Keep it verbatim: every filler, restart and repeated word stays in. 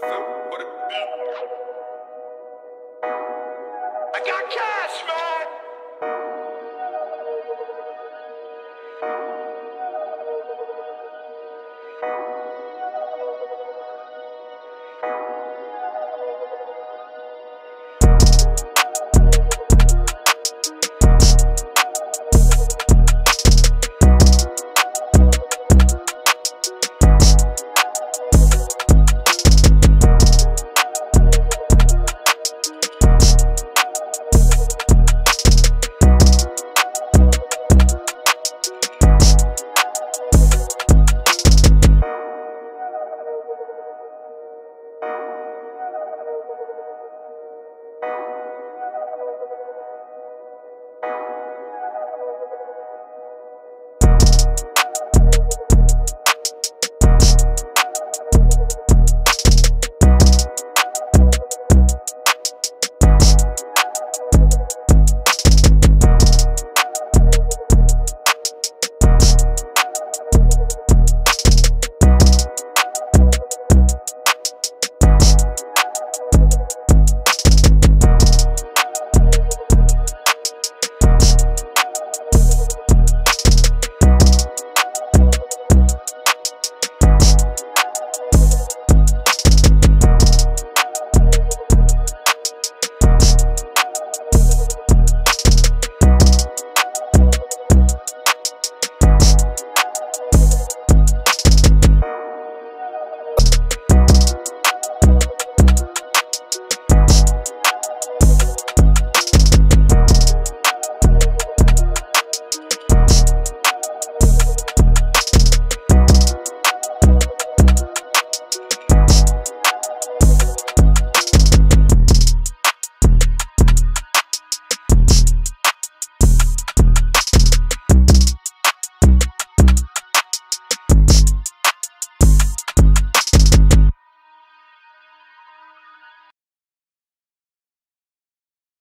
I got cash, man!